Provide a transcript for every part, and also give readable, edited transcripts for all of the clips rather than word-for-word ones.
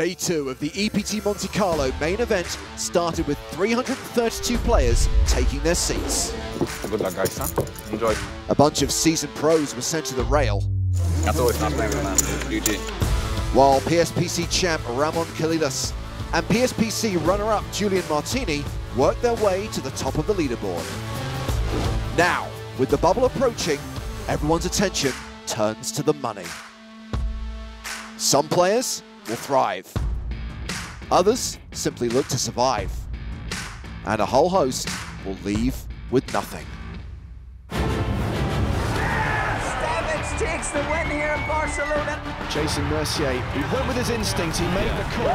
Day two of the EPT Monte Carlo main event started with 332 players taking their seats. Good luck, guys, huh? Enjoy. A bunch of seasoned pros were sent to the rail. That's always my favorite, man. UG. While PSPC champ Ramon Colillas and PSPC runner-up Julian Martini worked their way to the top of the leaderboard. Now, with the bubble approaching, everyone's attention turns to the money. Some players will thrive. Others simply look to survive. And a whole host will leave with nothing. Takes the win here in Barcelona. Jason Mercier, he went with his instincts, he made the call.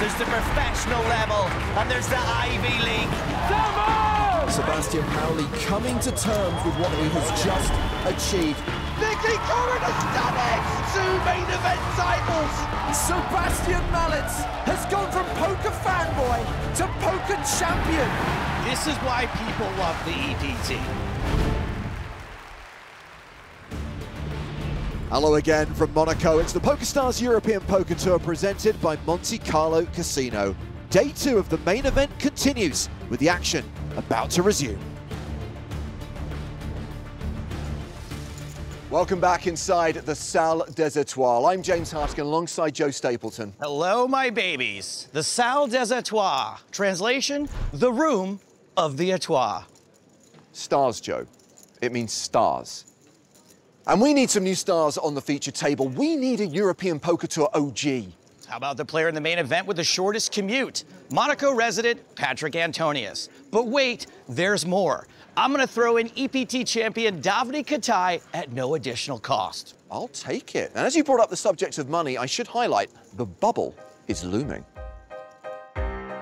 There's the professional level, and there's the Ivy League. Double! Sebastian Paoli coming to terms with what he has just achieved. Nicky Corrin has done it! 2 main event titles! Sebastian Mallets has gone from poker fanboy to poker champion. This is why people love the EPT. Hello again from Monaco. It's the PokerStars European Poker Tour presented by Monte Carlo Casino. Day two of the main event continues with the action about to resume. Welcome back inside the Salle des Etoiles. I'm James Hartigan alongside Joe Stapleton. Hello, my babies. The Salle des Etoiles. Translation, the room of the Etoiles. Stars, Joe. It means stars. And we need some new stars on the feature table. We need a European Poker Tour OG. How about the player in the main event with the shortest commute? Monaco resident, Patrik Antonius. But wait, there's more. I'm gonna throw in EPT champion Davidi Kitai at no additional cost. I'll take it. And as you brought up the subject of money, I should highlight the bubble is looming.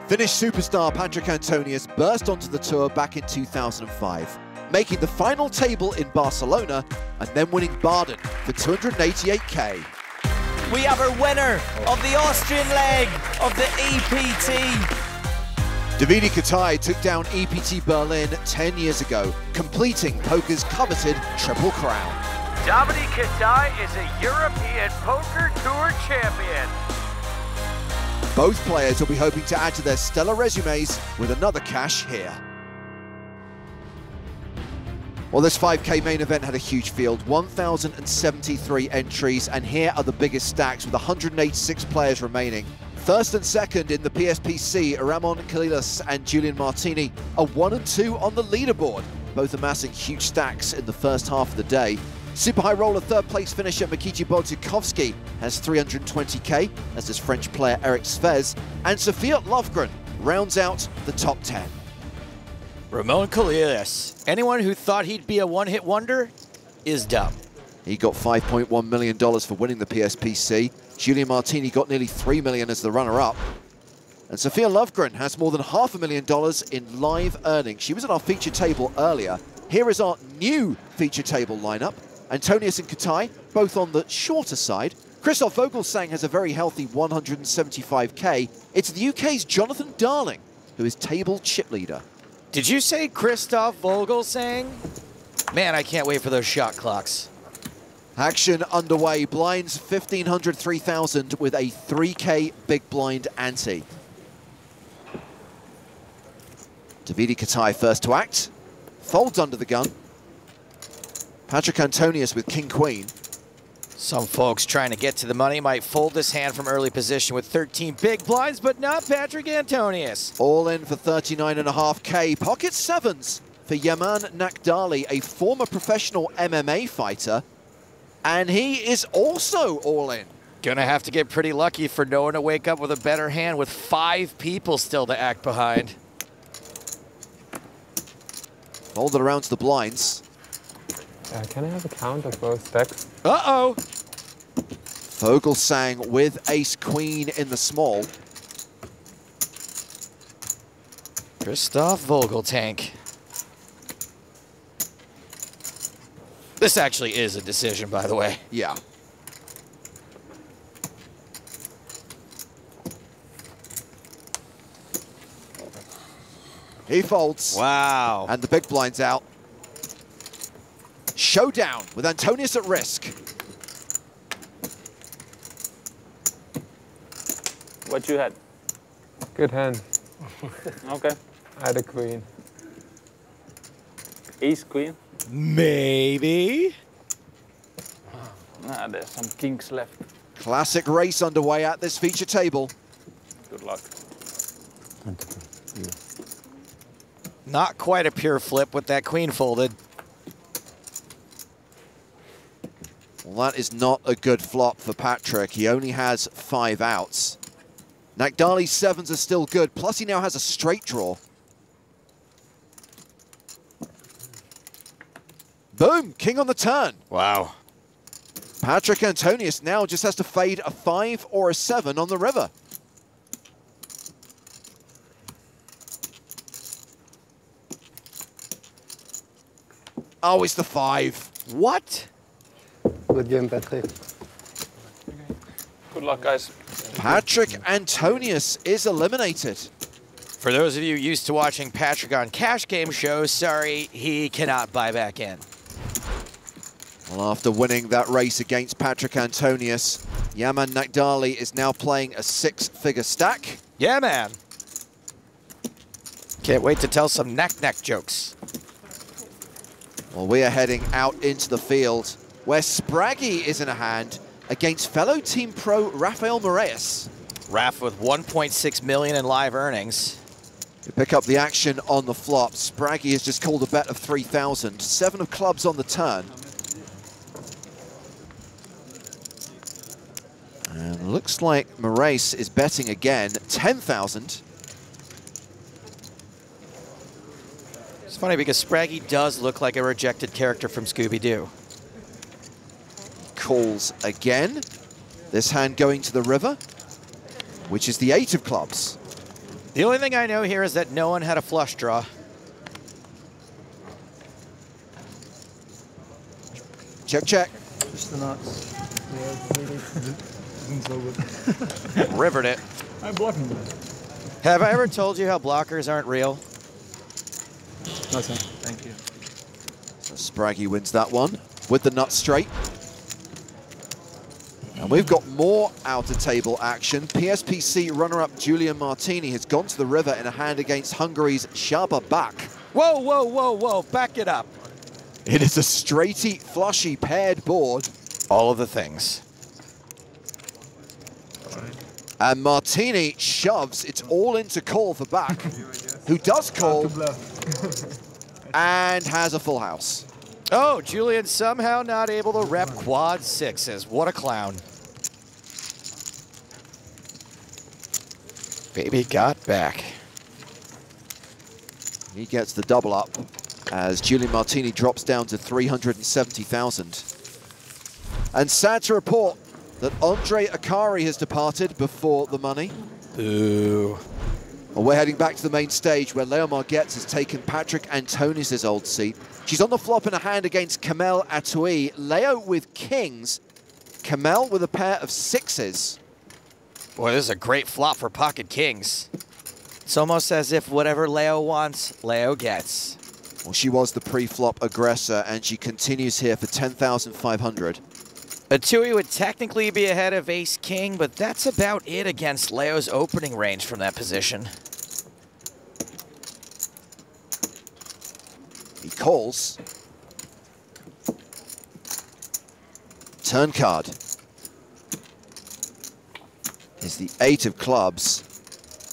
Finnish superstar Patrik Antonius burst onto the tour back in 2005. Making the final table in Barcelona and then winning Baden for 288K. We have a winner of the Austrian leg of the EPT. Davidi Kitai took down EPT Berlin 10 years ago, completing poker's coveted Triple Crown. Davidi Kitai is a European Poker Tour champion. Both players will be hoping to add to their stellar resumes with another cash here. Well, this 5K main event had a huge field, 1,073 entries, and here are the biggest stacks with 186 players remaining. First and second in the PSPC, Ramon Colillas and Julian Martini are 1 and 2 on the leaderboard, both amassing huge stacks in the first half of the day. Super high roller third place finisher Mikiti Bodzikovsky has 320K, as does French player Eric Sfez, and Sofia Lövgren rounds out the top 10. Ramon Colillas. Anyone who thought he'd be a one-hit wonder is dumb. He got $5.1 million for winning the PSPC. Julian Martini got nearly $3 million as the runner-up. And Sofia Lövgren has more than $500,000 in live earnings. She was at our feature table earlier. Here is our new feature table lineup. Antonius and Kitai, both on the shorter side. Christoph Vogelsang has a very healthy 175K. It's the UK's Jonathan Darling, who is table chip leader. Did you say Christoph Vogelsang? Man, I can't wait for those shot clocks. Action underway. Blinds 1,500, 3,000 with a 3K big blind ante. Davidi Kitai first to act. Folds under the gun. Patrik Antonius with King Queen. Some folks trying to get to the money might fold this hand from early position with 13 big blinds, but not Patrik Antonius. All in for 39.5K. Pocket sevens for Yaman Nakdali, a former professional MMA fighter. And he is also all in. Gonna have to get pretty lucky for no one to wake up with a better hand with 5 people still to act behind. Folded around to the blinds. Can I have a count of both decks? Uh-oh! Vogelsang with ace-queen in the small. Christoph Vogeltank. This actually is a decision, by the way. Yeah. He folds. Wow. And the big blind's out. Showdown with Antonius at risk. What you had? Good hand. Okay. I had a queen. Ace queen? Maybe. Nah, there's some kinks left. Classic race underway at this feature table. Good luck. Not quite a pure flip with that queen folded. Well, that is not a good flop for Patrik. He only has 5 outs. Nakdali's sevens are still good, plus he now has a straight draw. Boom, king on the turn. Wow. Patrik Antonius now just has to fade a 5 or a 7 on the river. Oh, it's the 5. What? Good game, Patrik. Good luck, guys. Patrik Antonius is eliminated. For those of you used to watching Patrik on cash game shows, sorry, he cannot buy back in. Well, after winning that race against Patrik Antonius, Yaman Nakdali is now playing a 6-figure stack. Yeah, man. Can't wait to tell some knack-knack jokes. Well, we are heading out into the field where Sprague is in a hand against fellow team pro Rafael Moraes. Raf with 1.6 million in live earnings. To pick up the action on the flop, Sprague has just called a bet of 3,000. 7 of clubs on the turn. And looks like Moraes is betting again, 10,000. It's funny because Sprague does look like a rejected character from Scooby-Doo. Calls again. This hand going to the river, which is the 8 of clubs. The only thing I know here is that no one had a flush draw. Check, check. Just the nuts. Rivered it. I'm blocking that. Have I ever told you how blockers aren't real? No, sir. Thank you. So Sprague wins that one with the nut straight. And we've got more outer table action. PSPC runner-up Julian Martini has gone to the river in a hand against Hungary's Shababak. Whoa, whoa, whoa, whoa, back it up. It is a straighty, flushy, paired board. All of the things. And Martini shoves. It's all into call for Back, who does call and has a full house. Oh, Julian somehow not able to rep quad sixes. What a clown. Baby got back. He gets the double up as Julian Martini drops down to 370,000. And sad to report that Andre Akari has departed before the money. Boo. Well, we're heading back to the main stage where Leo Margets has taken Patrik Antonius' old seat. She's on the flop in a hand against Kamel Atoui. Leo with kings, Kamel with a pair of 6s. Boy, this is a great flop for pocket kings. It's almost as if whatever Leo wants, Leo gets. Well, she was the pre-flop aggressor, and she continues here for 10,500. Atoui would technically be ahead of ace king, but that's about it against Leo's opening range from that position. He calls. Turn card is the 8 of clubs.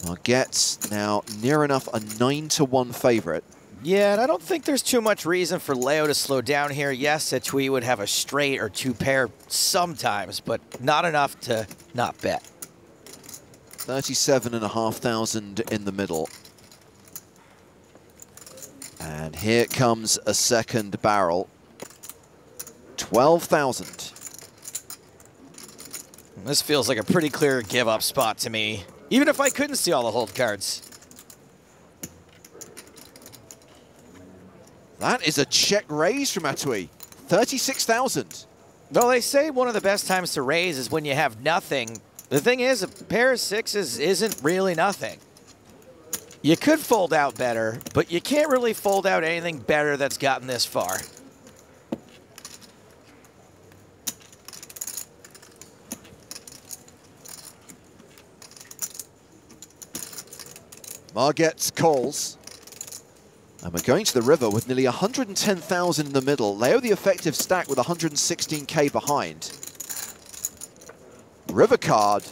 Margets now near enough a 9-to-1 favorite. Yeah, and I don't think there's too much reason for Leo to slow down here. Yes, Atoui would have a straight or 2 pair sometimes, but not enough to not bet. 37,500 in the middle. And here comes a second barrel. 12,000. This feels like a pretty clear give-up spot to me, even if I couldn't see all the hold cards. That is a check raise from Atoui, 36,000. Well, they say one of the best times to raise is when you have nothing. The thing is, a pair of 6s isn't really nothing. You could fold out better, but you can't really fold out anything better that's gotten this far. Margets calls. And we're going to the river with nearly 110,000 in the middle. Leo the effective stack with 116K behind. River card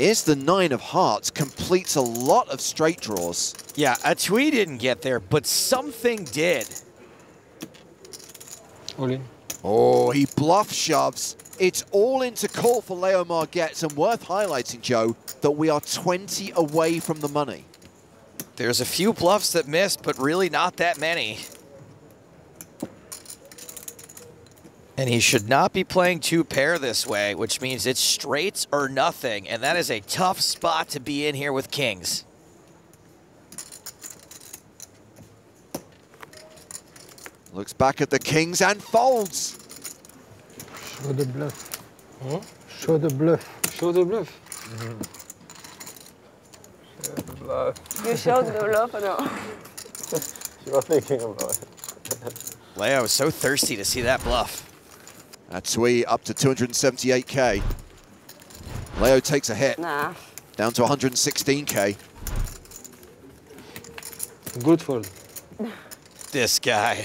is the 9 of hearts, completes a lot of straight draws. Yeah, Atoui didn't get there, but something did. All in. Oh, he bluff shoves. It's all into call for Leo Margets, and worth highlighting, Joe, that we are 20 away from the money. There's a few bluffs that missed, but really not that many. And he should not be playing two pair this way, which means it's straights or nothing, and that is a tough spot to be in here with kings. Looks back at the kings and folds. Show the bluff. Huh? Show the bluff. Show the bluff. Mm-hmm. Show the bluff. You showed the bluff or no? She was thinking about it. Leo was so thirsty to see that bluff. Atoui up to 278K. Leo takes a hit. Nah. Down to 116K. Good fold. This guy.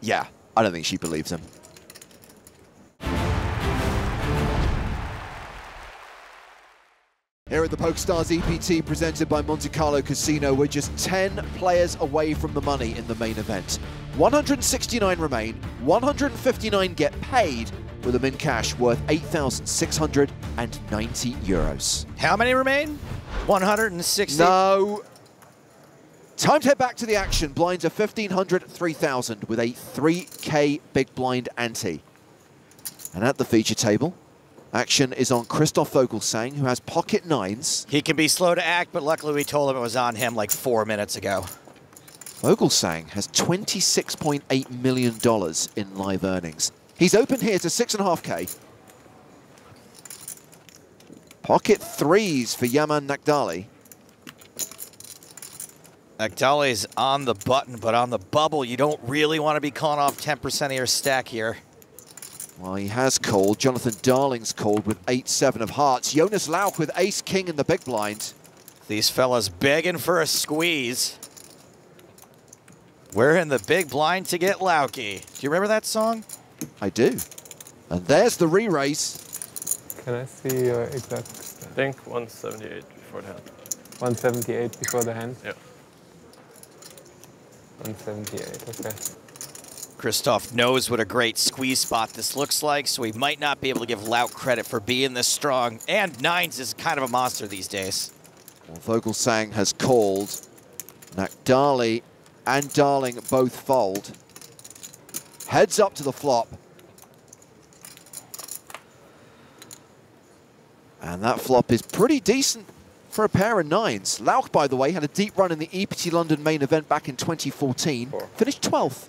Yeah, I don't think she believes him. Here at the PokerStars EPT presented by Monte Carlo Casino, we're just 10 players away from the money in the main event. 169 remain, 159 get paid with a min cash worth 8,690 euros. How many remain? 160. No. Time to head back to the action. Blinds are 1,500, 3,000 with a 3K big blind ante. And at the feature table, action is on Christoph Vogelsang, who has pocket nines. He can be slow to act, but luckily we told him it was on him like 4 minutes ago. Vogelsang has $26.8 million in live earnings. He's open here to 6.5K. Pocket threes for Yaman Nakdali. Nakdali's on the button, but on the bubble, you don't really want to be calling off 10% of your stack here. Well, he has called. Jonathan Darling's called with 8-7 of hearts. Jonas Lauk with ace-king in the big blind. These fellas begging for a squeeze. We're in the big blind to get Lauky. Do you remember that song? I do. And there's the re-raise. Can I see your exact? I think 178 before the hand. 178 before the hand? Yeah. 178, okay. Christoph knows what a great squeeze spot this looks like, so he might not be able to give Lauk credit for being this strong. And nines is kind of a monster these days. Well, Vogelsang has called. Nakdali and Darling both fold. Heads up to the flop. And that flop is pretty decent for a pair of nines. Lauk, by the way, had a deep run in the EPT London main event back in 2014. Finished 12th.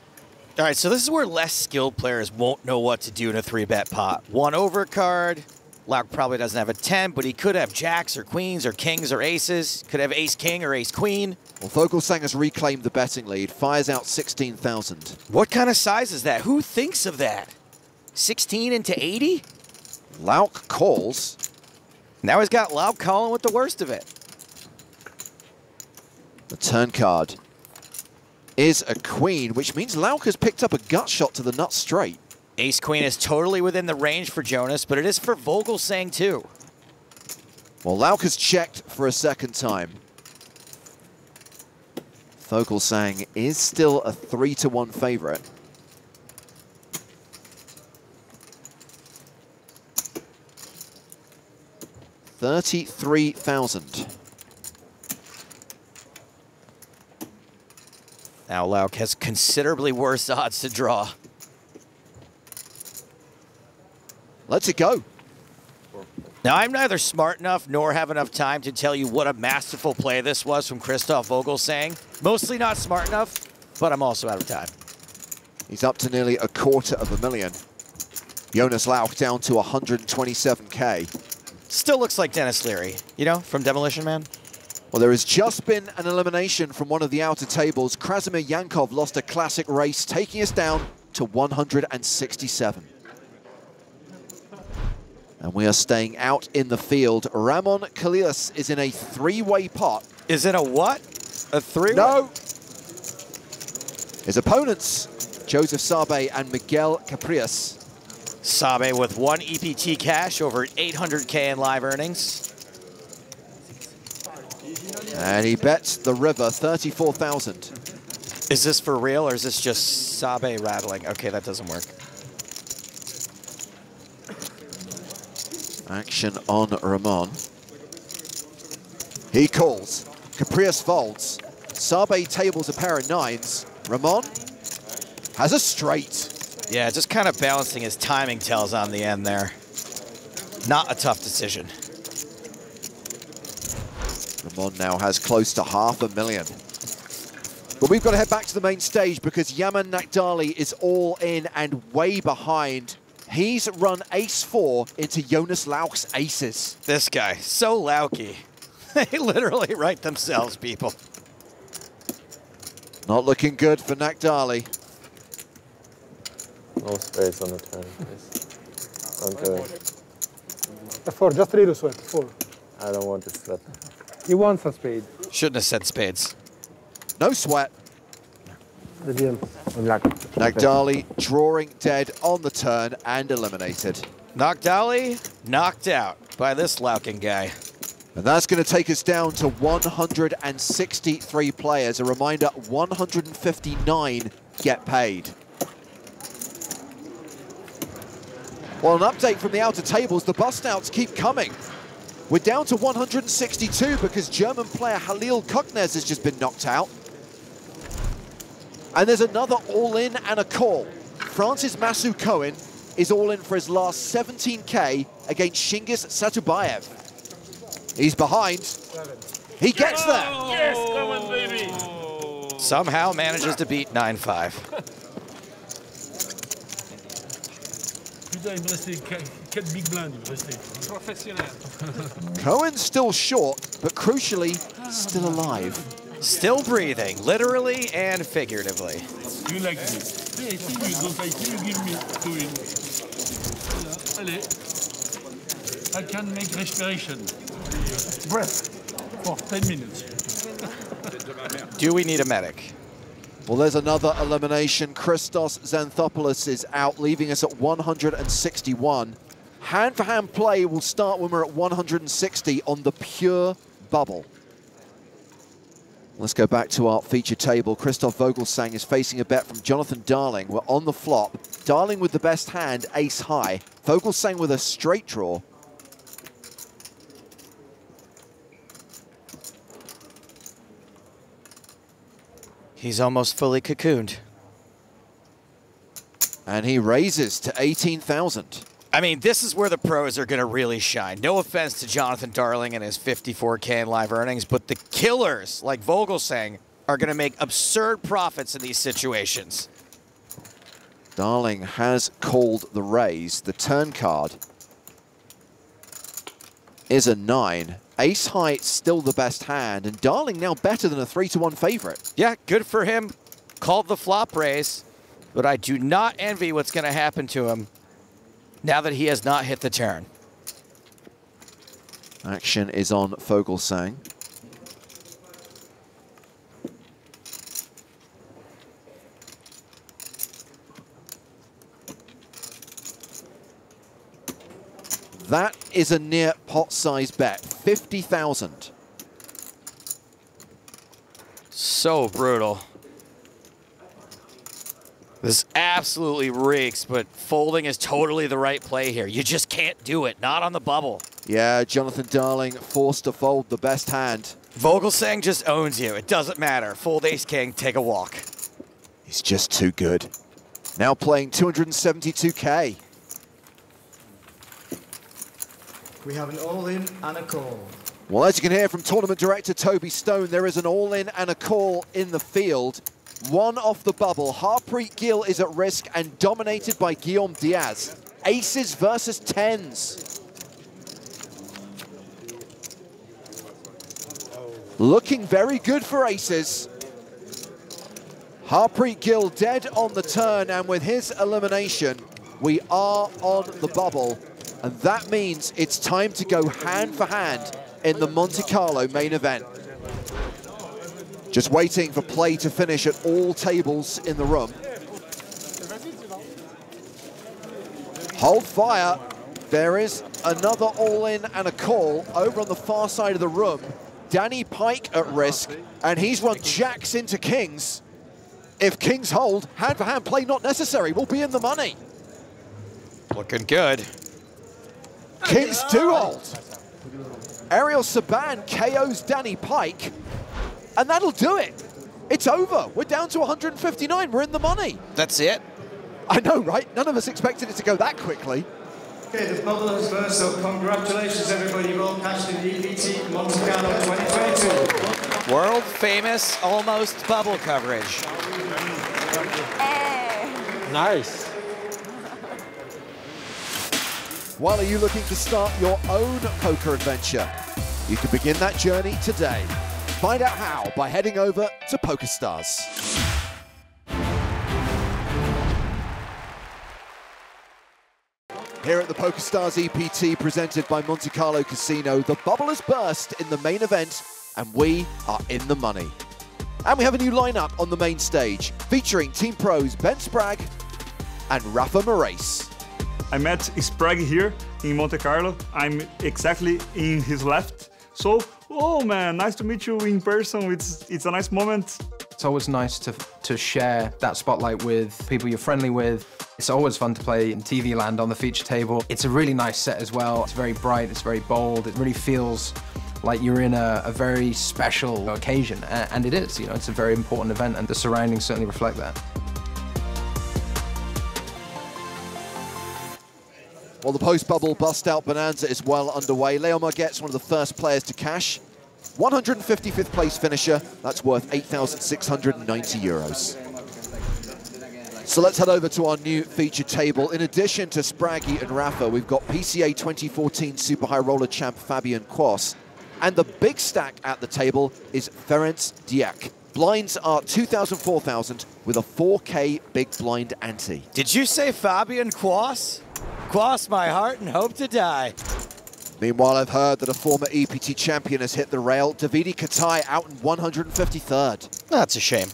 All right, so this is where less skilled players won't know what to do in a 3-bet pot. One overcard. Lauk probably doesn't have a 10, but he could have jacks or queens or kings or aces. Could have ace-king or ace-queen. Well, Vogelsang has reclaimed the betting lead. Fires out 16,000. What kind of size is that? Who thinks of that? 16 into 80? Lauk calls. Now he's got Lauk calling with the worst of it. The turn card is a queen, which means Lauk has picked up a gut shot to the nut straight. Ace queen is totally within the range for Jonas, but it is for Vogelsang too. Well, Lauk has checked for a second time. Vogelsang is still a 3-1 favorite. $33,000. Now Lauk has considerably worse odds to draw. Let's it go. Now, I'm neither smart enough nor have enough time to tell you what a masterful play this was from Christoph Vogelsang. Mostly not smart enough, but I'm also out of time. He's up to nearly $250,000. Jonas Lauk down to 127K. Still looks like Dennis Leary, you know, from Demolition Man. Well, there has just been an elimination from one of the outer tables. Krasimir Yankov lost a classic race, taking us down to 167. And we are staying out in the field. Ramon Colillas is in a three-way pot. Is it a what? A three-way? No. His opponents, Joseph Sabe and Miguel Caprias. Sabe with one EPT cash, over 800K in live earnings. And he bets the river, 34,000. Is this for real or is this just Sabe rattling? Okay, that doesn't work. Action on Ramon. He calls. Caprias folds. Sabe tables a pair of nines. Ramon has a straight. Yeah, just kind of balancing his timing tells on the end there. Not a tough decision. Ramon now has close to $500,000. But we've got to head back to the main stage because Yaman Nakdali is all in and way behind. He's run ace-4 into Jonas Lauk's aces. This guy, so Lauky. They literally write themselves, people. Not looking good for Nakdali. No space on the turn, please. Okay. Four, just read a sweat, four. I don't want to sweat. He wants a spade. Shouldn't have said spades. No sweat. Nakdali drawing dead on the turn and eliminated. Nakdali knocked out by this Laukin guy. And that's going to take us down to 163 players. A reminder, 159 get paid. Well, an update from the outer tables. The bust-outs keep coming. We're down to 162 because German player Halil Kocknez has just been knocked out. And there's another all-in and a call. Francis Masu Cohen is all-in for his last 17K against Shingis Satubayev. He's behind. He gets there. Yes, come on, baby. Somehow manages to beat 9-5. Cohen's still short, but crucially, still alive. Still breathing, literally and figuratively. You like me. You don't like me, you give me to him. I can make respiration. Breath for 10 minutes. Do we need a medic? Well, there's another elimination. Christos Xanthopoulos is out, leaving us at 161. Hand-for-hand play will start when we're at 160 on the pure bubble. Let's go back to our feature table. Christoph Vogelsang is facing a bet from Jonathan Darling. We're on the flop. Darling with the best hand, ace high. Vogelsang with a straight draw. He's almost fully cocooned. And he raises to 18,000. I mean, this is where the pros are going to really shine. No offense to Jonathan Darling and his 54K in live earnings, but the killers, like Vogelsang, are going to make absurd profits in these situations. Darling has called the raise. The turn card is a 9. Ace high, still the best hand, and Darling now better than a 3-to-1 favorite. Yeah, good for him. Called the flop raise, but I do not envy what's going to happen to him now that he has not hit the turn. Action is on Vogelsang. That is a near pot size bet, 50,000. So brutal. This absolutely reeks, but folding is totally the right play here. You just can't do it, not on the bubble. Yeah, Jonathan Darling forced to fold the best hand. Vogelsang just owns you. It doesn't matter. Fold ace king, take a walk. He's just too good. Now playing 272K. We have an all-in and a call. Well, as you can hear from tournament director Toby Stone, there is an all-in and a call in the field. One off the bubble. Harpreet Gill is at risk and dominated by Guillaume Diaz. Aces versus tens. Looking very good for aces. Harpreet Gill dead on the turn, and with his elimination, we are on the bubble. And that means it's time to go hand for hand in the Monte Carlo main event. Just waiting for play to finish at all tables in the room. Hold fire. There is another all-in and a call over on the far side of the room. Danny Pike at risk, and he's run jacks into kings. If kings hold, hand-for-hand play not necessary. We'll be in the money. Looking good. Kings do hold. Ariel Saban KOs Danny Pike, and that'll do it. It's over. We're down to 159. We're in the money. That's it. I know, right? None of us expected it to go that quickly. Okay, the bubble has burst, so congratulations everybody. You've all cashed in the EPT Monte Carlo 2022. World famous, almost bubble coverage. Nice. Well, are you looking to start your own poker adventure? You can begin that journey today. Find out how by heading over to PokerStars. Here at the PokerStars EPT, presented by Monte Carlo Casino, the bubble has burst in the main event, and we are in the money. And we have a new lineup on the main stage, featuring Team Pros Ben Sprague and Rafa Moraes. I met Sprague here in Monte Carlo. I'm exactly in his left. So, oh man, nice to meet you in person. It's a nice moment. It's always nice to share that spotlight with people you're friendly with. It's always fun to play in TV land on the feature table. It's a really nice set as well. It's very bright, it's very bold. It really feels like you're in a very special occasion, and it is, you know, it's a very important event, and the surroundings certainly reflect that. Well, the post-bubble bust-out bonanza is well underway. Leo Margets, one of the first players to cash. 155th place finisher, that's worth 8,690 euros. So let's head over to our new feature table. In addition to Spraggy and Rafa, we've got PCA 2014 Super High Roller champ Fabian Quoss. And the big stack at the table is Ferenc Deák. Blinds are 2,000, 4,000 with a 4K big blind ante. Did you say Fabian Quoss? Quoss my heart and hope to die. Meanwhile, I've heard that a former EPT champion has hit the rail. Davidi Kitai out in 153rd. That's a shame.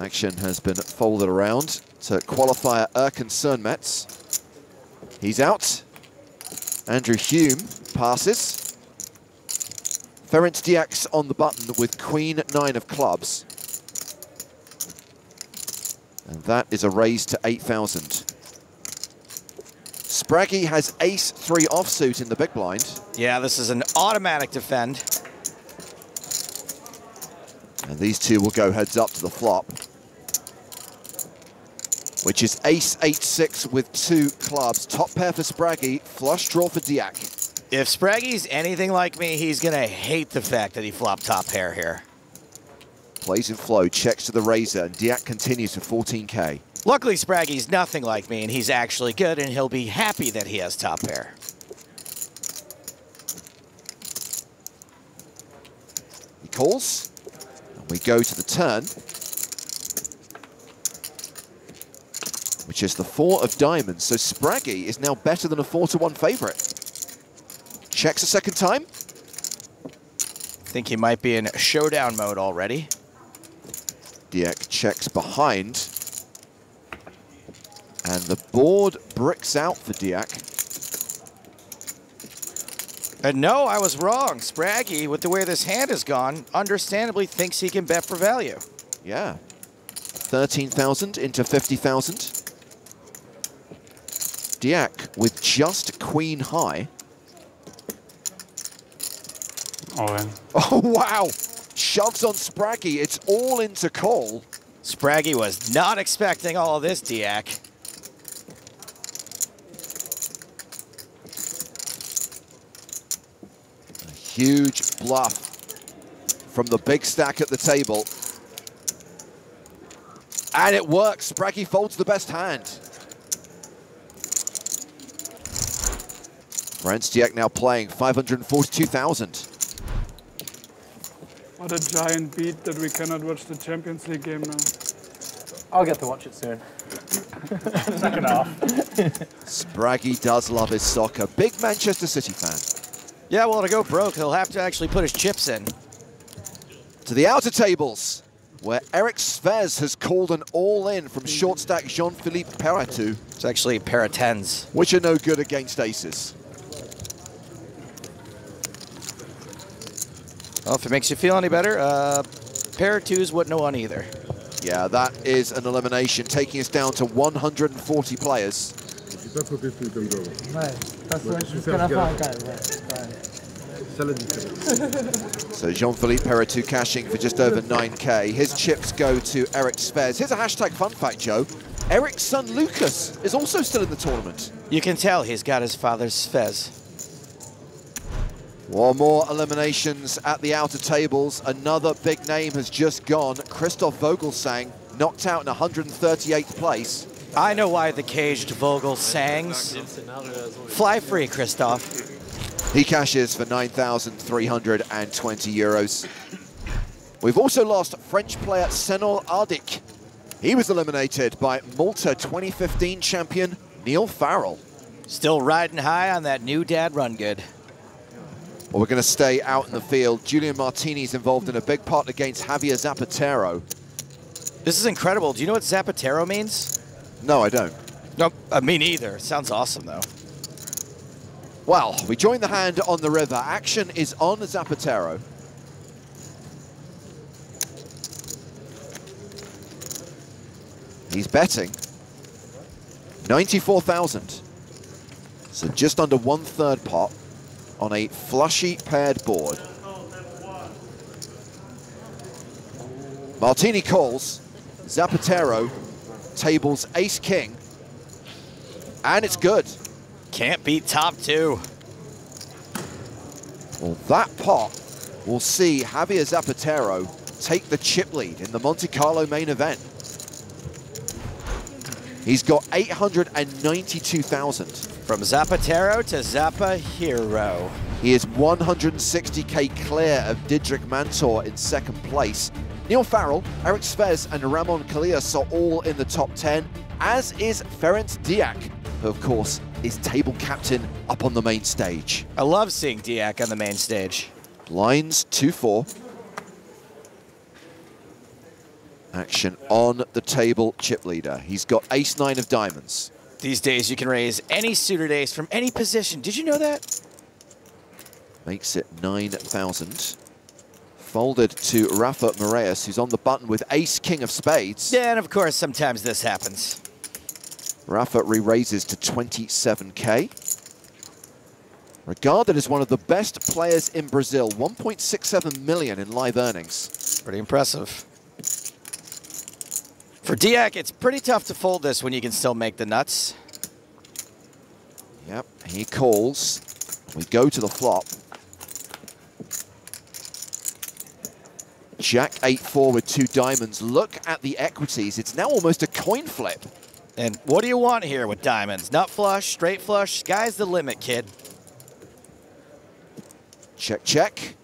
Action has been folded around to qualifier Erkan Sernmez. He's out. Andrew Hume passes. Ferenc Deák's on the button with queen nine of clubs. And that is a raise to 8,000. Spraggy has ace three offsuit in the big blind. Yeah, this is an automatic defend. And these two will go heads up to the flop, which is ace 8-6 with two clubs. Top pair for Spraggy, flush draw for Deák. If Spraggy's anything like me, he's gonna hate the fact that he flopped top pair here. Plays in flow, checks to the razor, and Deák continues for 14K. Luckily, Spraggy's nothing like me, and he's actually good, and he'll be happy that he has top pair. He calls. We go to the turn, which is the four of diamonds. So Spraggy is now better than a 4-to-1 favorite. Checks a second time. I think he might be in showdown mode already. Deák checks behind. And the board bricks out for Deák. And no, I was wrong. Spraggy, with the way this hand has gone, understandably thinks he can bet for value. Yeah. 13,000 into 50,000. Deák with just queen high. All in. Oh, wow. Shoves on Spraggy. It's all into call. Spraggy was not expecting all of this, Deák. Huge bluff from the big stack at the table. And it works. Spraggy folds the best hand. Ferenc Deák now playing 542,000. What a giant beat that we cannot watch the Champions League game now. I'll get to watch it soon. Second half. Sprague does love his soccer. Big Manchester City fan. Yeah, well, to go broke, he'll have to actually put his chips in. To the outer tables, where Eric Sfez has called an all-in from short stack Jean-Philippe Perretou. It's actually pair of tens. Which are no good against aces. Well, if it makes you feel any better, pair of twos would no one either. Yeah, that is an elimination, taking us down to 140 players. So Jean-Philippe Perretou cashing for just over 9K. His chips go to Eric Sfez. Here's a hashtag fun fact, Joe. Eric's son, Lucas, is also still in the tournament. You can tell he's got his father's Sfez. One more eliminations at the outer tables. Another big name has just gone. Christoph Vogelsang knocked out in 138th place. I know why the caged Vogelsangs. Fly free, Christoph. He cashes for 9,320 euros. We've also lost French player Senol Ardic. He was eliminated by Malta 2015 champion Neil Farrell. Still riding high on that new dad run good. Well, we're going to stay out in the field. Julian Martini's involved in a big pot against Javier Zapatero. This is incredible. Do you know what Zapatero means? No, I don't. Nope, me neither. Sounds awesome, though. Well, we join the hand on the river. Action is on Zapatero. He's betting 94,000. So just under one-third pot on a flushy paired board. Martini calls. Zapatero tables ace-king. And it's good. Can't beat top two. Well, that pot will see Javier Zapatero take the chip lead in the Monte Carlo main event. He's got 892,000. From Zapatero to Zapahero. He is 160K clear of Didrik Mantor in second place. Neil Farrell, Eric Sfez, and Ramon Colillas are all in the top 10, as is Ferenc Deák, who, of course, is table captain up on the main stage. I love seeing Deák on the main stage. Blinds 2-4. Action on the table, chip leader. He's got ace-9 of diamonds. These days you can raise any suited ace from any position. Did you know that? Makes it 9,000. Folded to Rafa Moraes, who's on the button with ace-king of spades. Yeah, and of course, sometimes this happens. Rafa re-raises to 27K. Regarded as one of the best players in Brazil, 1.67 million in live earnings. Pretty impressive. For Deák, it's pretty tough to fold this when you can still make the nuts. Yep, he calls. We go to the flop. Jack 8-4 with two diamonds. Look at the equities. It's now almost a coin flip. And what do you want here with diamonds? Nut flush, straight flush, sky's the limit, kid. Check, check.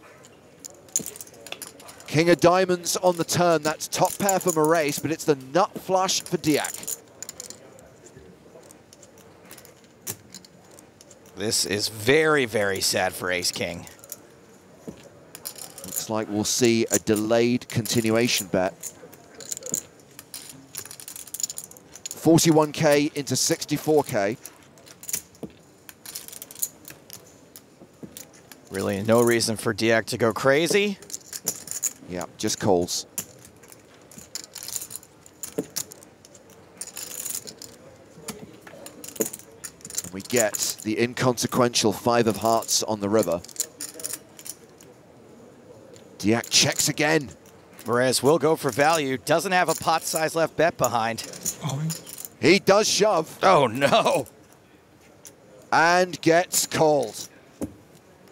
King of diamonds on the turn. That's top pair for Moraes, but it's the nut flush for Deák. This is very, very sad for Ace King. Looks like we'll see a delayed continuation bet. 41K into 64K. Really no reason for Deák to go crazy. Yeah, just calls. And we get the inconsequential five of hearts on the river. Deák checks again. Moraes will go for value. Doesn't have a pot size left bet behind. Oh. He does shove. Oh, no. And gets called.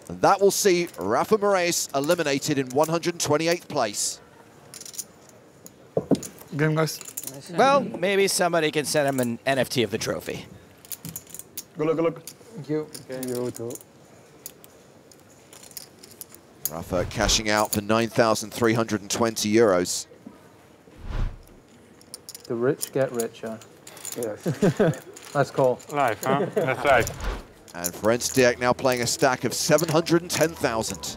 And that will see Rafa Moraes eliminated in 128th place. Game, guys. Well, maybe somebody can send him an NFT of the trophy. Good luck, good luck. Thank you. Okay. You too. Rafa cashing out for 9,320 euros. The rich get richer. Yes. That's cool. Life, huh? That's life. And Ferenc Deák now playing a stack of 710,000.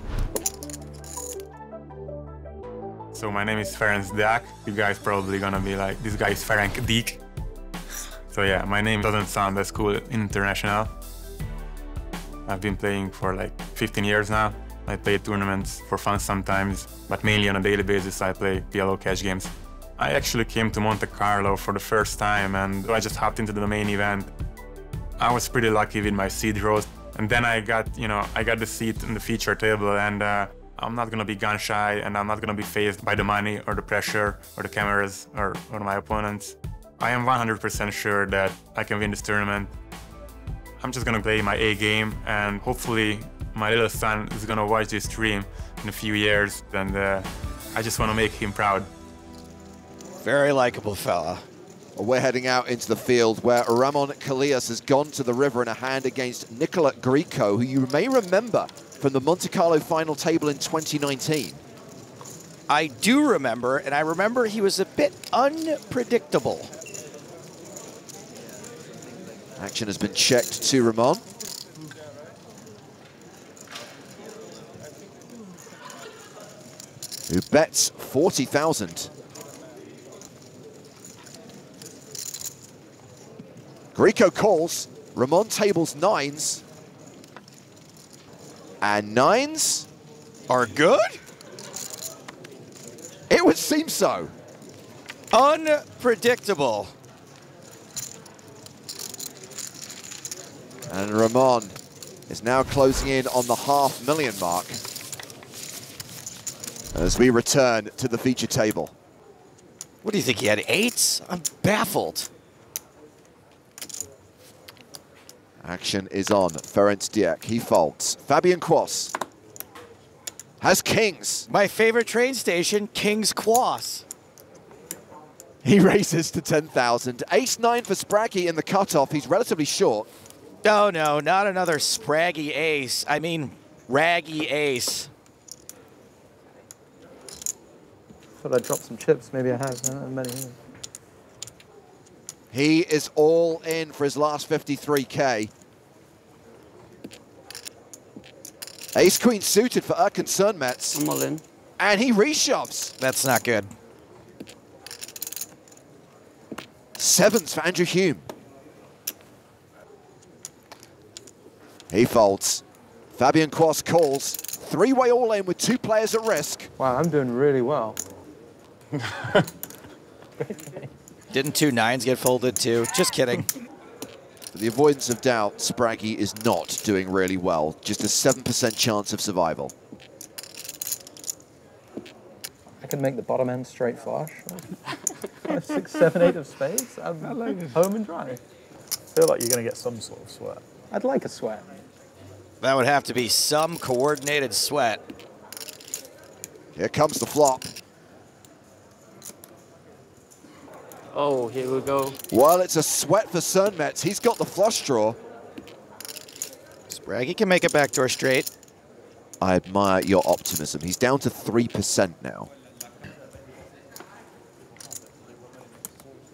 So my name is Ferenc Deák. You guys probably gonna be like, this guy is Ferenc Deák. So yeah, my name doesn't sound as cool international. I've been playing for like 15 years now. I play tournaments for fun sometimes, but mainly on a daily basis I play PLO cash games. I actually came to Monte Carlo for the first time and I just hopped into the main event. I was pretty lucky with my seed draws, and then I got, I got the seat in the feature table, and I'm not gonna be gun shy and I'm not gonna be phased by the money or the pressure or the cameras or my opponents. I am 100% sure that I can win this tournament. I'm just gonna play my A game, and hopefully my little son is gonna watch this stream in a few years, and I just wanna make him proud. Very likable fella. We're heading out into the field where Ramon Colillas has gone to the river in a hand against Nicola Grieco, who you may remember from the Monte Carlo final table in 2019. I do remember, and I remember he was a bit unpredictable. Action has been checked to Ramon. Who bets 40,000. Grieco calls, Ramon tables nines. And nines are good? It would seem so. Unpredictable. And Ramon is now closing in on the half-million mark as we return to the feature table. What do you think, he had eights? I'm baffled. Action is on Ferenc Deák. He folds. Fabian Quoss has kings. My favorite train station, King's Quoss. He raises to 10,000. Ace-9 for Sprague in the cutoff. He's relatively short. No, no, not another Sprague ace. I mean, raggy ace. I thought I'd drop some chips, maybe I have, not many. He is all in for his last 53K. Ace Queen suited for Erkan Sernmez. I'm all in. And he reshoves. That's not good. Sevens for Andrew Hume. He folds. Fabian Quoss calls. Three-way all in with two players at risk. Wow, I'm doing really well. Didn't two nines get folded too? Just kidding. For the avoidance of doubt, Sprague is not doing really well. Just a 7% chance of survival. I can make the bottom end straight flush. 5, 6, 7, 8 of spades. I like it. Home and dry. I feel like you're going to get some sort of sweat. I'd like a sweat. That would have to be some coordinated sweat. Here comes the flop. Oh, here we go. Well, it's a sweat for Sernmez. He's got the flush draw. Sprague can make a backdoor straight. I admire your optimism. He's down to 3% now.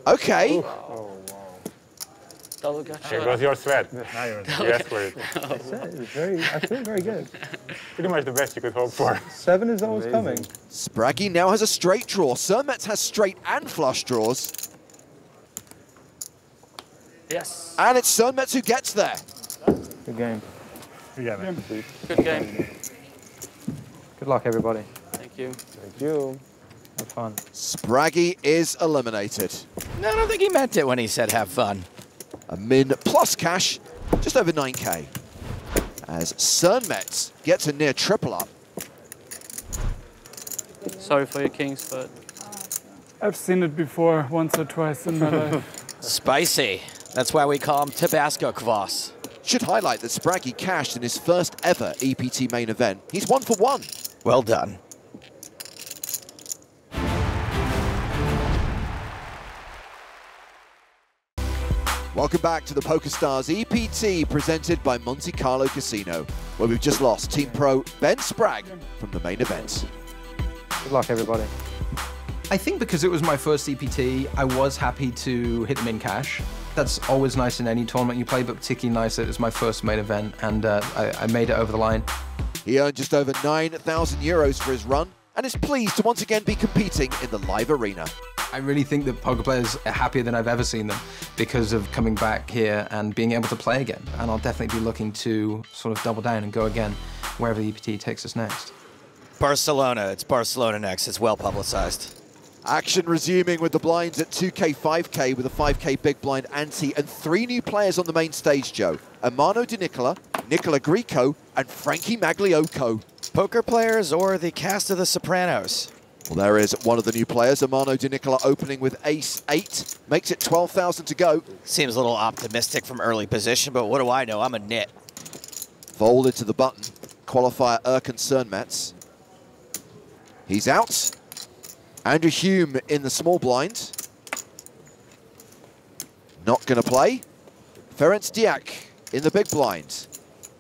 Okay. Ooh. Oh, wow. There goes your sweat. Now you're in the yes for it. I feel very good. Pretty much the best you could hope for. Seven is always amazing. Coming. Sprague now has a straight draw. Sernmez has straight and flush draws. Yes. And it's Sernmez who gets there. Good game. Good game. Good game. Good luck, everybody. Thank you. Thank you. Have fun. Sprague is eliminated. No, I don't think he meant it when he said have fun. A min plus cash, just over 9K. As Sernmez gets a near triple up. Sorry for your kings, but... I've seen it before, once or twice in my life. Spicy. That's why we call him Tabasco Quoss. Should highlight that Sprague cashed in his first ever EPT main event. He's 1 for 1. Well done. Welcome back to the PokerStars EPT presented by Monte Carlo Casino, where we've just lost Team Pro Ben Sprague from the main event. Good luck, everybody. I think because it was my first EPT, I was happy to hit them in cash. That's always nice in any tournament you play, but particularly nice that it was my first main event, and I made it over the line. He earned just over €9,000 for his run, and is pleased to once again be competing in the live arena. I really think that poker players are happier than I've ever seen them because of coming back here and being able to play again. And I'll definitely be looking to sort of double down and go again wherever the EPT takes us next. Barcelona, it's Barcelona next. It's well publicized. Action resuming with the blinds at 2K, 5K with a 5K big blind ante and three new players on the main stage, Joe. Armando De Nicola, Nicola Grieco, and Frankie Magliocco. Poker players or the cast of The Sopranos? Well, there is one of the new players, Armando De Nicola, opening with ace-8. Makes it 12,000 to go. Seems a little optimistic from early position, but what do I know? I'm a nit. Folded to the button. Qualifier Erkan Sernmez. He's out. Andrew Hume in the small blind. Not going to play. Ferenc Deák in the big blind.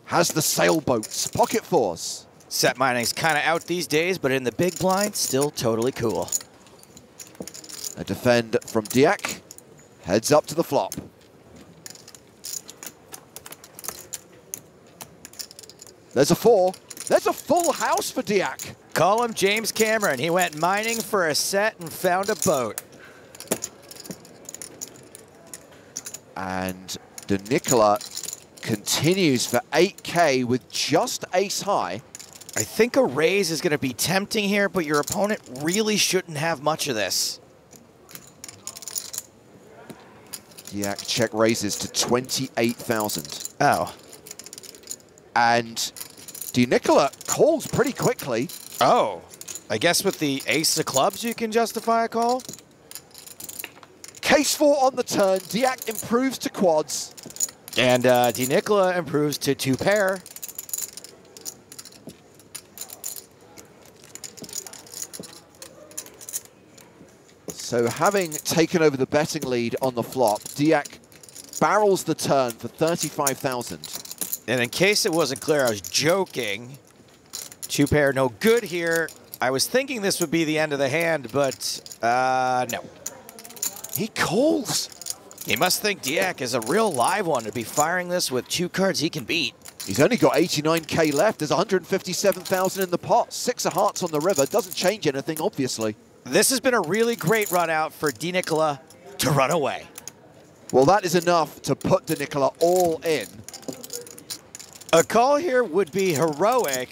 Has the sailboats, pocket fours. Set mining's kind of out these days, but in the big blind, still totally cool. A defend from Deák. Heads up to the flop. There's a four. There's a full house for Deák. Call him James Cameron. He went mining for a set and found a boat. And De Nicola continues for 8K with just ace high. I think a raise is going to be tempting here, but your opponent really shouldn't have much of this. Deák check raises to 28,000. Oh. And De Nicola calls pretty quickly. Oh, I guess with the ace of clubs you can justify a call? Case four on the turn, Deák improves to quads. And De Nicola improves to two pair. So having taken over the betting lead on the flop, Deák barrels the turn for 35,000. And in case it wasn't clear, I was joking. Two pair, no good here. I was thinking this would be the end of the hand, but no. He calls. He must think Deák is a real live one to be firing this with two cards he can beat. He's only got 89K left. There's 157,000 in the pot. Six of hearts on the river. Doesn't change anything, obviously. This has been a really great run out for De Nicola to run away. Well, that is enough to put De Nicola all in. A call here would be heroic,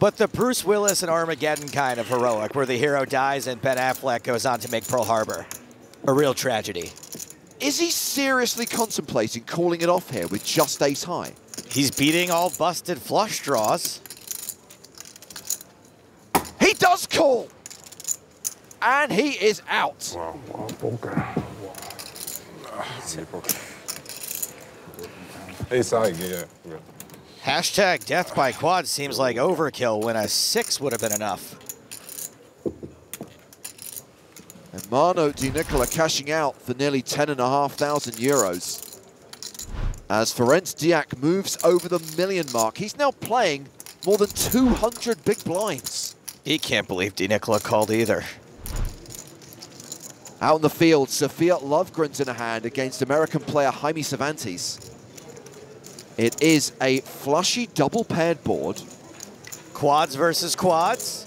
but the Bruce Willis and Armageddon kind of heroic, where the hero dies and Ben Affleck goes on to make Pearl Harbor. A real tragedy. Is he seriously contemplating calling it off here with just ace high? He's beating all busted flush draws. He does call! And he is out. Wow, poker. Ace high, yeah. Hashtag death by quad seems like overkill when a six would have been enough. And Armando De Nicola cashing out for nearly €10,500. As Ferenc Deák moves over the million mark, he's now playing more than 200 big blinds. He can't believe De Nicola called either. Out in the field, Sofia Lövgren's in a hand against American player Jaime Cervantes. It is a flushy double-paired board. Quads versus quads.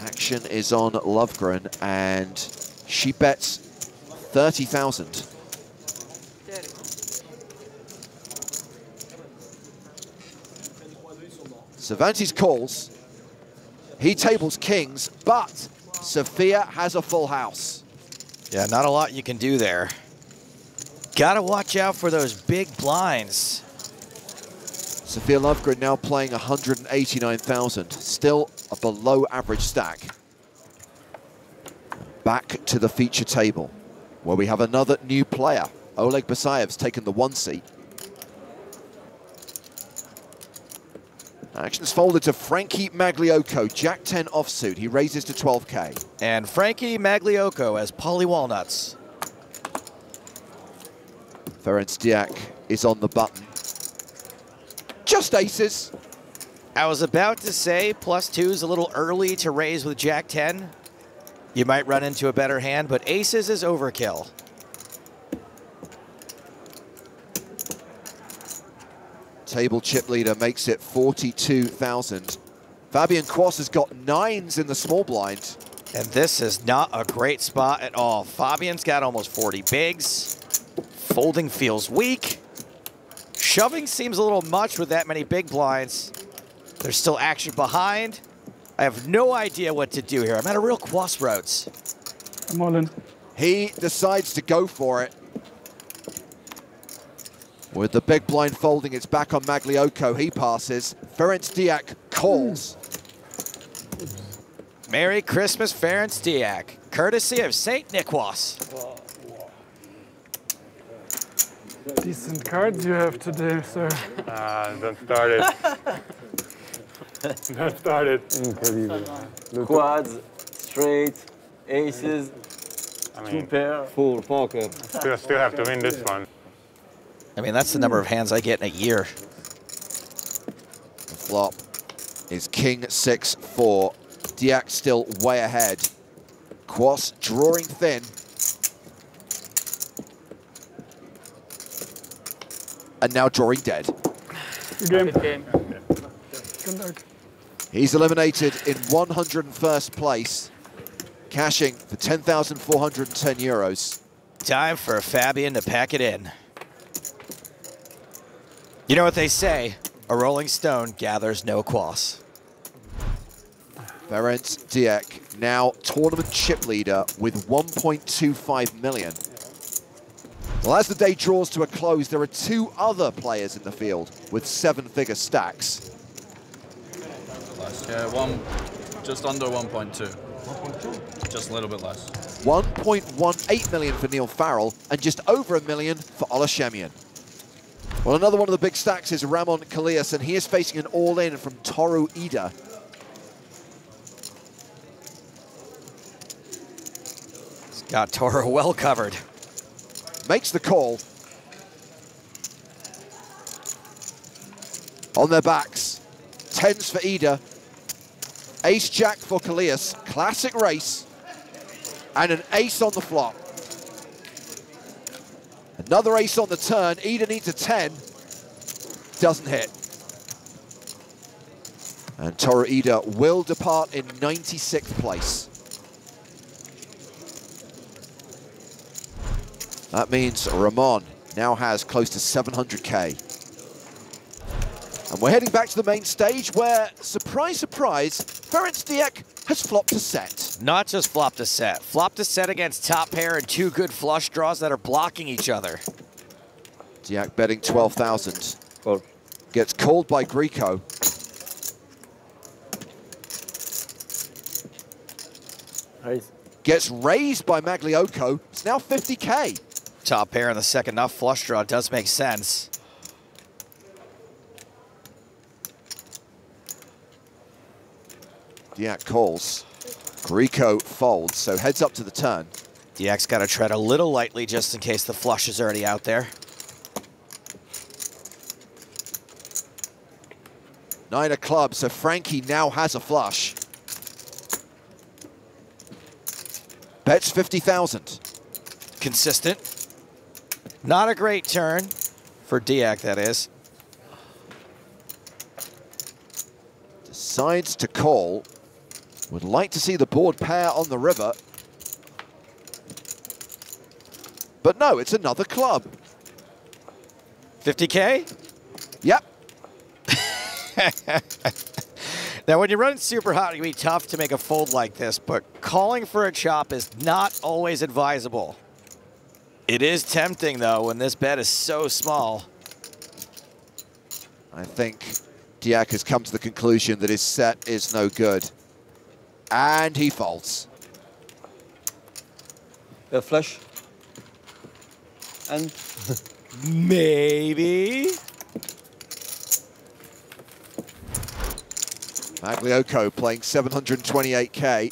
Action is on Lövgren, and she bets 30,000. Cervantes calls. He tables kings, but Sofia has a full house. Yeah, not a lot you can do there. Gotta watch out for those big blinds. Sofia Lövgren now playing 189,000. Still a below average stack. Back to the feature table, where we have another new player. Oleg Basayev's taken the one seat. Action's folded to Frankie Magliocco, Jack-10 offsuit. He raises to 12K. And Frankie Magliocco as Polly Walnuts. Ferenc Deák is on the button. Just aces. I was about to say +2 is a little early to raise with Jack-10. You might run into a better hand, but aces is overkill. Table chip leader makes it 42,000. Fabian Quoss has got 9s in the small blind. And this is not a great spot at all. Fabian's got almost 40 bigs. Folding feels weak. Shoving seems a little much with that many big blinds. There's still action behind. I have no idea what to do here. I'm at a real crossroads. I'm all in. He decides to go for it. With the big blind folding, it's back on Magliocco. He passes. Ferenc Deák calls. Merry Christmas, Ferenc Deák. Courtesy of St. Nicholas. Decent cards you have today, sir. Don't start it. Don't start it. Incredible. Quads, straight, aces, two pair. Full poker. Still have to win this one. I mean, that's the number of hands I get in a year. The flop is king 6-4. Deák still way ahead. Quoss drawing thin. And now drawing dead. Game. He's eliminated in 101st place, cashing for 10,410 euros. Time for Fabian to pack it in. You know what they say, a rolling stone gathers no Quoss. Ferenc Deák, now tournament chip leader with 1.25 million. Well, as the day draws to a close, there are two other players in the field with 7-figure stacks. Yeah, one, just under 1.2. 1.2? Just a little bit less. 1.18 million for Neil Farrell and just over a million for Olashemian. Well, another one of the big stacks is Ramon Colillas, and he is facing an all-in from Toru Ida. He's got Toru well covered. Makes the call. On their backs. 10s for Ida. Ace-Jack for Colillas. Classic race. And an ace on the flop. Another ace on the turn. Ida needs a 10. Doesn't hit. And Toru Ida will depart in 96th place. That means Ramon now has close to 700K. And we're heading back to the main stage where, surprise, surprise, Ferenc Deák has flopped a set. Not just flopped a set. Flopped a set against top pair and two good flush draws that are blocking each other. Deák betting 12,000. Well, gets called by Grieco. Nice. Gets raised by Magliocco. It's now 50K. Top pair in the second off flush draw does make sense. Deák calls. Grieco folds, so heads up to the turn. Deak's got to tread a little lightly just in case the flush is already out there. 9 of clubs, so Frankie now has a flush. Bets 50,000. Consistent. Not a great turn for Deák, that is. Decides to call. Would like to see the board pair on the river. But no, it's another club. 50K? Yep. Now, when you run super hot, it can be tough to make a fold like this, but calling for a chop is not always advisable. It is tempting, though, when this bet is so small. I think Deák has come to the conclusion that his set is no good. And he folds. A flush. And maybe. Magliocco playing 728K.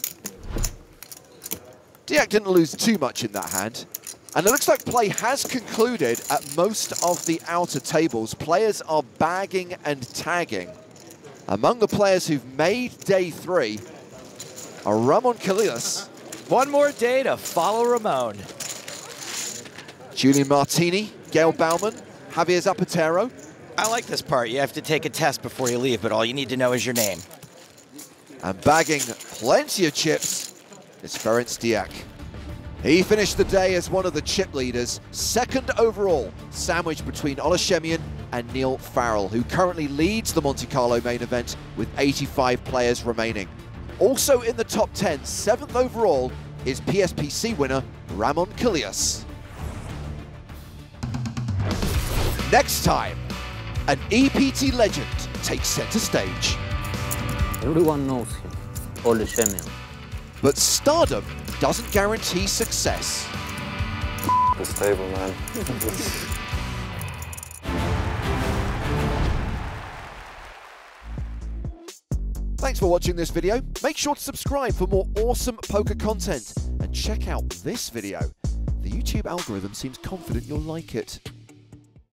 Deák didn't lose too much in that hand. And it looks like play has concluded at most of the outer tables. Players are bagging and tagging. Among the players who've made day three are Ramon Colillas. One more day to follow Ramon. Julian Martini, Gail Bauman, Javier Zapatero. I like this part. You have to take a test before you leave, but all you need to know is your name. And bagging plenty of chips is Ferenc Deák. He finished the day as one of the chip leaders, second overall, sandwiched between Olashemian and Neil Farrell, who currently leads the Monte Carlo main event with 85 players remaining. Also in the top 10, seventh overall, is PSPC winner Ramon Colillas. Next time, an EPT legend takes center stage. Everyone knows him, Olashemian. But stardom doesn't guarantee success. It's stable, man. Thanks for watching this video. Make sure to subscribe for more awesome poker content and check out this video. The YouTube algorithm seems confident you'll like it.